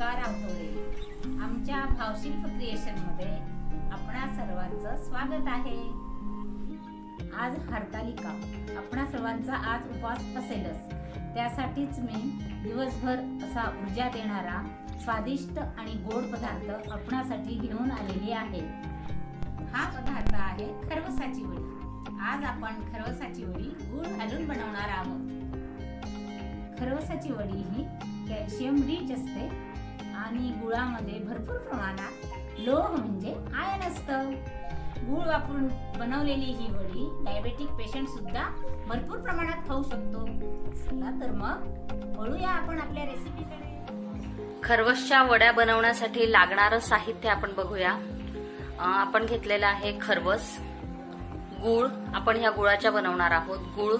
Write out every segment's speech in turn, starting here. नमस्कार आठवले, आमच्या भावशिल्प क्रिएशन मध्ये आपणा सर्वांचं स्वागत आहे। आज हरतालिका, आपणा सर्वांचा आज उपवास असेलच, त्यासाठीच मी दिवसभर असा ऊर्जा देणारा स्वादिष्ट आणि गोड पदार्थ आपणासाठी घेऊन आलेली आहे। हा पदार्थ आहे खरवसाची वडी। आज आपण खरवसाची वडी गुळ घालून बनवणार आहोत। खरवसाची वडी ही कॅल्शियम रिच असते आणि गुळामध्ये भरपूर प्रमाणात लोह म्हणजे आयर्न असतं। गुळ वापरून बनवलेली ही वडी डायबेटिक पेशंट सुद्धा भरपूर प्रमाणात खाऊ शकतो। चला तर मग वळूया आपण आपल्या रेसिपीकडे। खरवसच्या वड्या बनवण्यासाठी लागणारे साहित्य आपण बघूया। आपण घेतलेला आहे खरवस, गुळ, आपण ह्या गुळाचा बनवणार आहोत, गुळ,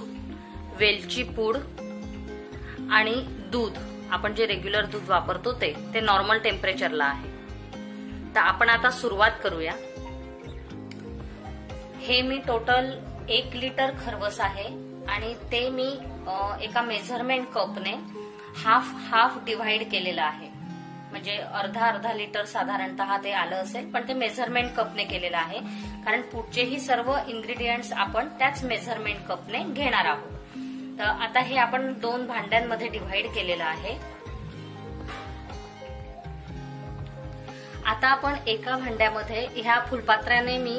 वेलची पूड आणि दूध। आपण जे रेग्युलर दूध वापरतो ते नॉर्मल टेम्परेचरला आहे। तर आपण आता सुरुवात करूया। हे मी टोटल 1 लिटर खरवस आहे आणि ते मी एका मेजरमेंट कपने हाफ हाफ डिवाइड केलेला आहे। म्हणजे अर्धा अर्धा लिटर साधारणतः ते आलं असेल, पण ते मेजरमेंट कपने केलेला आहे, कारण पुढचेही सर्व इन्ग्रेडियंट्स आपण त्याच मेजरमेंट कपने घेणार आहोत। तर आता हे आपण 2 भांड्यांमध्ये डिवाइड केलेलं आहे। आता आपण एका भांड्यामध्ये ह्या फुलपात्राने मी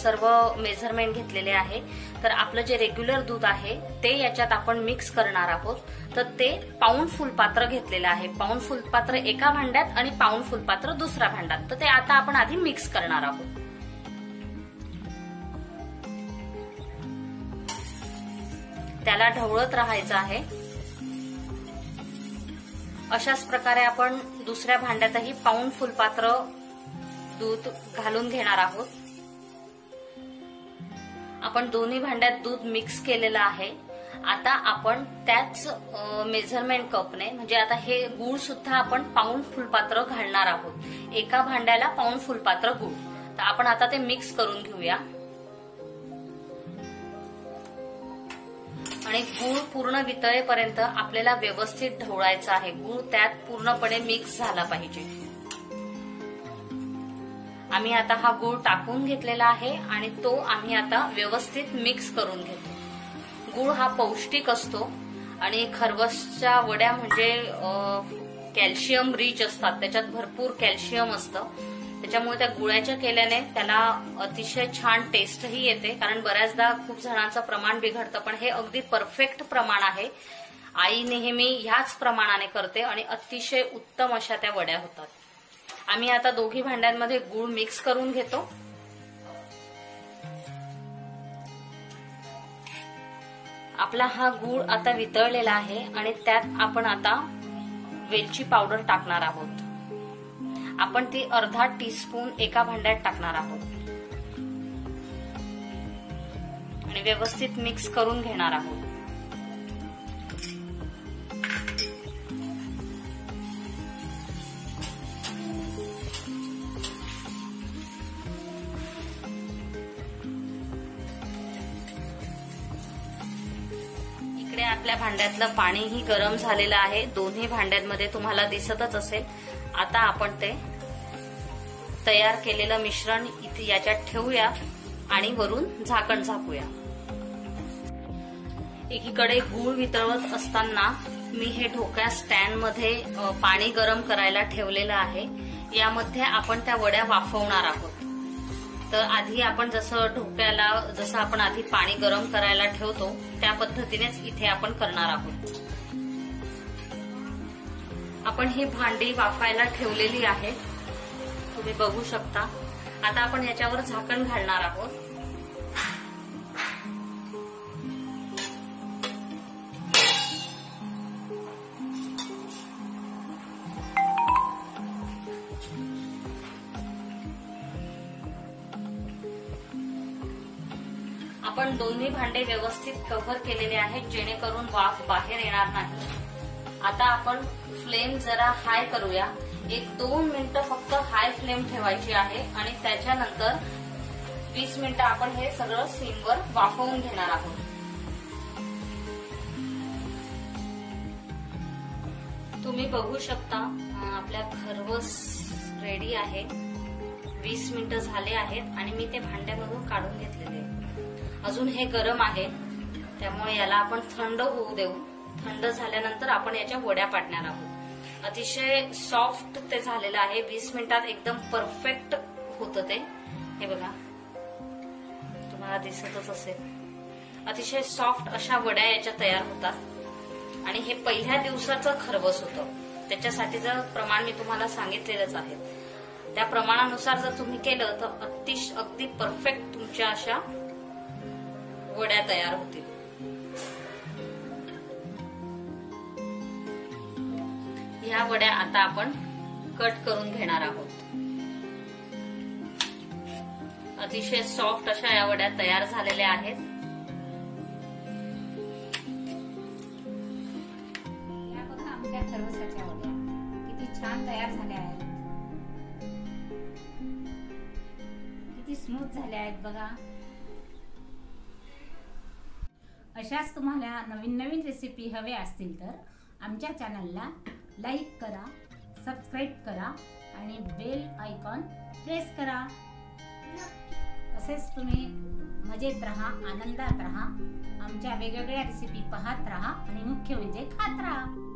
सर्व मेजरमेंट घेतलेले आहे। तर आपलं जे रेग्युलर दूध आहे ते याच्यात आपण मिक्स करणार आहोत। तर ते पाऊण फुलपात्र घेतलेलं आहे, पाऊण फुलपात्र एका भांड्यात आणि पाऊण फुलपात्र दुसऱ्या भांड्यात। तर ते आता आपण आधी मिक्स करणार आहोत। त्याला ढवळत राहायचं आहे। अशाच प्रकारे आपण दुसऱ्या भांड्यातही पाऊण फुलपात्र दूध घालून घेणार आहोत। आपण दोन्ही भांड्यात दूध मिक्स केलेलं आहे। आता आपण त्याच मेजरमेंट कपने, म्हणजे आता हे गूळ सुद्धा आपण पाऊण फुलपात्र घालणार आहोत, एका भांड्याला पाऊण फुलपात्र गूळ। तर आपण आता ते मिक्स करून घेऊया आणि गूळ पूर्ण वितळेपर्यंत आपल्याला व्यवस्थित ढवळायचं आहे। गूळ त्यात पूर्णपणे मिक्स झाला पाहिजे। आम्ही आता हा गूळ टाकून घेतलेला आहे आणि तो आम्ही आता व्यवस्थित मिक्स करून घेतो। गूळ हा पौष्टिक असतो आणि खरवसच्या वड्या म्हणजे कॅल्शियम रिच असतात, त्याच्यात भरपूर कॅल्शियम असतं, त्याच्यामुळे त्या गुळाच्या केल्याने त्याला अतिशय छान टेस्टही येते। कारण बऱ्याचदा खूप जणांचं प्रमाण बिघडतं, पण हे अगदी परफेक्ट प्रमाण आहे। आई नेहमी ह्याच प्रमाणाने करते आणि अतिशय उत्तम अशा त्या वड्या होतात। आम्ही आता दोघी भांड्यांमध्ये गूळ मिक्स करून घेतो। आपला हा गूळ आता वितळलेला आहे आणि त्यात आपण आता वेलची पावडर टाकणार आहोत। आपण ती अर्धा टीस्पून एका भांड्यात टाकणार आहोत आणि व्यवस्थित मिक्स करून घेणार आहोत। इकडे आपल्या भांड्यातलं पाणीही गरम झालेलं आहे, दोन्ही भांड्यांमध्ये तुम्हाला दिसतच असेल। आता आपण ते तयार केलेलं मिश्रण इथे याच्यात ठेवूया आणि वरून झाकण झाकूया। एकीकडे गूळ वितळवत असताना मी हे ढोकळा स्टँड मध्ये पाणी गरम करायला ठेवलेलं आहे। यामध्ये आपण त्या वड्या वाफवणार आहोत। तर आधी आपण जसं ढोकळ्याला जसं आपण आधी पाणी गरम करायला ठेवतो त्या पद्धतीनेच इथे आपण करणार आहोत। आपण हे भांडी वाफायला ठेवलेली आहे, तुम्ही बघू शकता। आता आपण याच्यावर झाकण घालणार आहोत। आपण दोन्ही भांडे व्यवस्थित कव्हर केलेले आहेत, जेणेकरून वाफ बाहेर येणार नाही। आता आपण फ्लेम जरा हाय करूया, 1-2 मिनिटं फक्त हाय फ्लेम ठेवायची आहे आणि त्याच्यानंतर 20 मिनिटं आपण हे सगळं सिमवर वाफवून घेणार आहोत। तुम्ही तुम्ही बघू शकता आपला खरवस रेडी आहे। 20 मिनिटं झाले आहेत आणि मी ते भांड्यामधून काढून घेतलेले। अजून हे गरम आहे त्यामुळे याला आपण थंड होऊ देऊ। थंड झाल्यानंतर आपण याच्या वड्या पाडणार आहोत। अतिशय सॉफ्ट ते झालेलं आहे। 20 मिनिटात एकदम परफेक्ट होतं ते। हे बघा तुम्हाला दिसतच असेल अतिशय सॉफ्ट अशा वड्या याच्या तयार होतात। आणि हे पहिल्या दिवसाचं खरवस होतं त्याच्यासाठीचं प्रमाण मी तुम्हाला सांगितलेलंच आहे। त्या प्रमाणानुसार जर तुम्ही केलं तर अगदी परफेक्ट तुमच्या अशा वड्या तयार होतील। ह्या वड्या आता आपण कट करून घेणार आहोत। अतिशय सॉफ्ट अशा या वड्या तयार झालेल्या आहेत। खरवसाच्या वड्या किती छान तयार झाल्या आहेत, किती स्मूथ झाल्या आहेत बघा। अशाच तुम्हाला नवीन नवीन रेसिपी हवे असतील तर आमच्या चॅनलला लाईक करा, सबस्क्राइब करा आणि बेल आयकॉन प्रेस करा। तसेच तुम्ही मजेत राहा, आनंदात राहा, आमच्या वेगवेगळ्या रेसिपी पाहत राहा आणि मुख्य म्हणजे खात राहा।